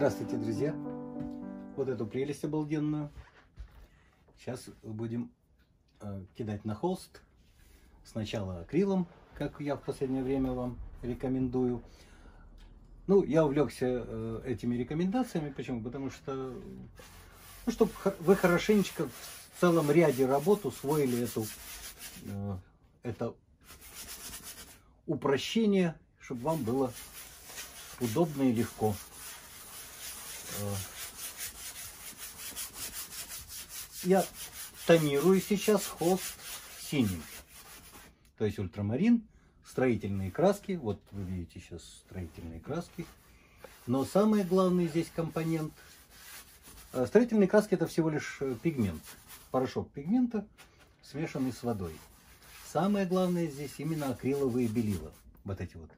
Здравствуйте, друзья! Вот эту прелесть обалденную сейчас будем кидать на холст. Сначала акрилом, как я в последнее время вам рекомендую. Ну, я увлекся этими рекомендациями. Почему? Потому что, ну, чтобы вы хорошенечко в целом ряде работ усвоили это упрощение, чтобы вам было удобно и легко. Я тонирую сейчас холст синим, то есть ультрамарин, строительные краски. Вот вы видите сейчас строительные краски, но самый главный здесь компонент. Строительные краски — это всего лишь пигмент, порошок пигмента, смешанный с водой. Самое главное здесь именно акриловые белила. Вот эти вот.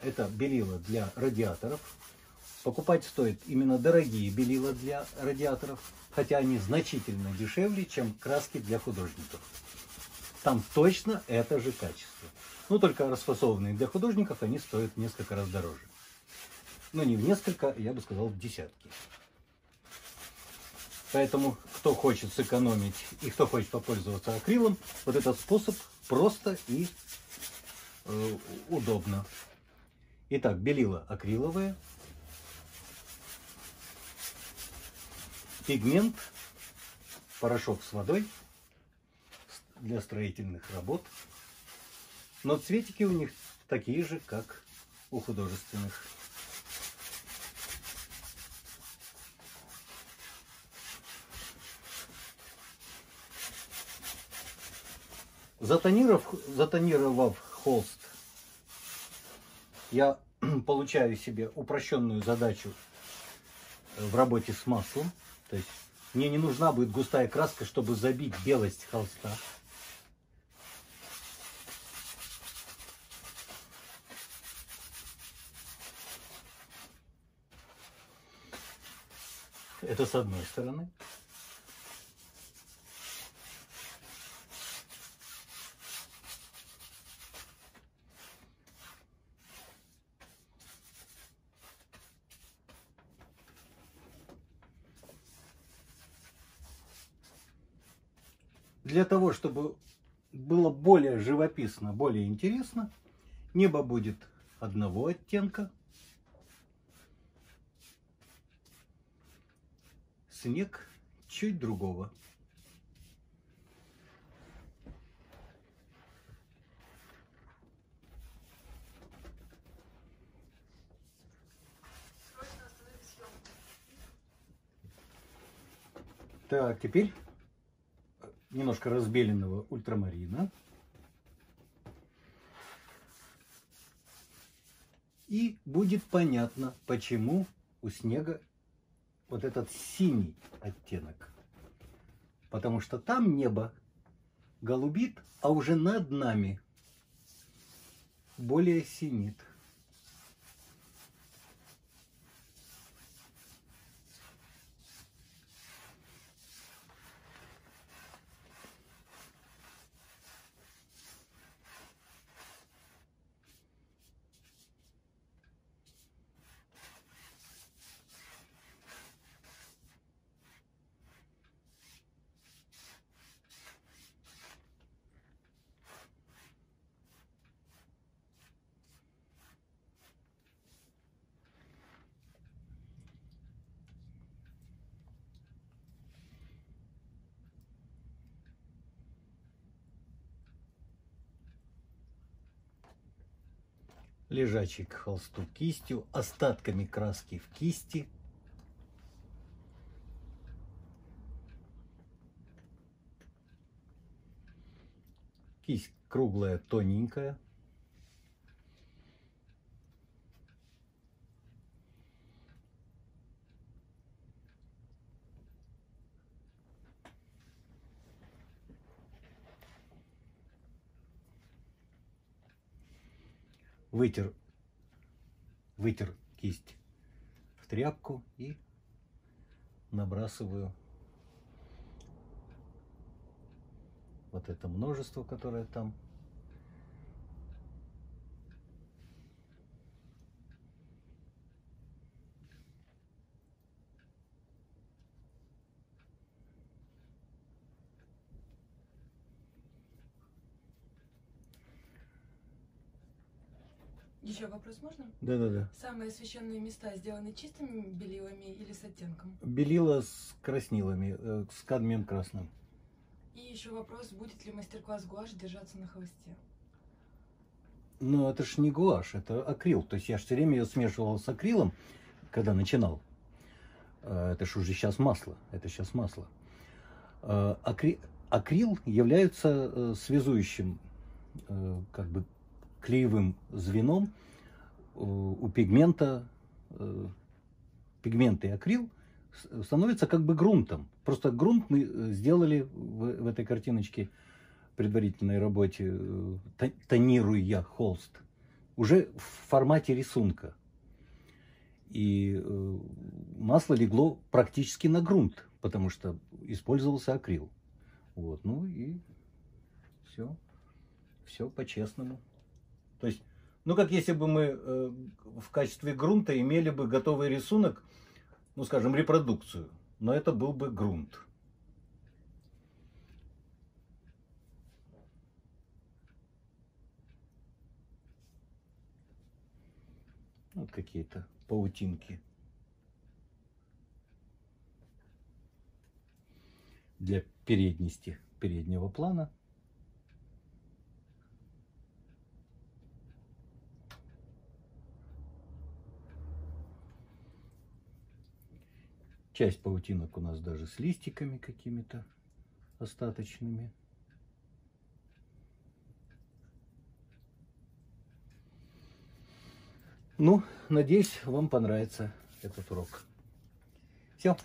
Это белила для радиаторов. Покупать стоит именно дорогие белила для радиаторов, хотя они значительно дешевле, чем краски для художников. Там точно это же качество. Но только расфасованные для художников они стоят в несколько раз дороже. Но не в несколько, я бы сказал, в десятки. Поэтому, кто хочет сэкономить и кто хочет попользоваться акрилом, вот этот способ просто и удобно. Итак, белила акриловые. Пигмент, порошок с водой для строительных работ. Но цветики у них такие же, как у художественных. Затонировав холст, я получаю себе упрощенную задачу в работе с маслом. То есть мне не нужна будет густая краска, чтобы забить белость холста. Это с одной стороны. Для того, чтобы было более живописно, более интересно, небо будет одного оттенка, снег чуть другого. Так, теперь немножко разбеленного ультрамарина и будет понятно, почему у снега вот этот синий оттенок, потому что там небо голубит, а уже над нами более синит. Лежачий к холсту кистью, остатками краски в кисти. Кисть круглая, тоненькая. Вытер кисть в тряпку и набрасываю вот это множество, которое там. Еще вопрос можно? Да. Самые священные места сделаны чистыми белилами или с оттенком? Белила с краснилами, с кадмием красным. И еще вопрос, будет ли мастер-класс гуашь держаться на холсте? Ну, это ж не гуашь, это акрил. То есть я же все время ее смешивал с акрилом, когда начинал. Это ж уже сейчас масло. Это сейчас масло. Акрил является связующим, как бы, клеевым звеном у пигмента. Пигмент и акрил становится как бы грунтом. Просто грунт мы сделали в этой картиночке, предварительной работе, тонируя холст, уже в формате рисунка. И масло легло практически на грунт, потому что использовался акрил. Вот, ну и все. Все по-честному. То есть, ну как если бы мы в качестве грунта имели бы готовый рисунок, ну скажем, репродукцию, но это был бы грунт. Вот какие-то паутинки для передности переднего плана. Часть паутинок у нас даже с листиками какими-то остаточными. Ну, надеюсь, вам понравится этот урок. Все.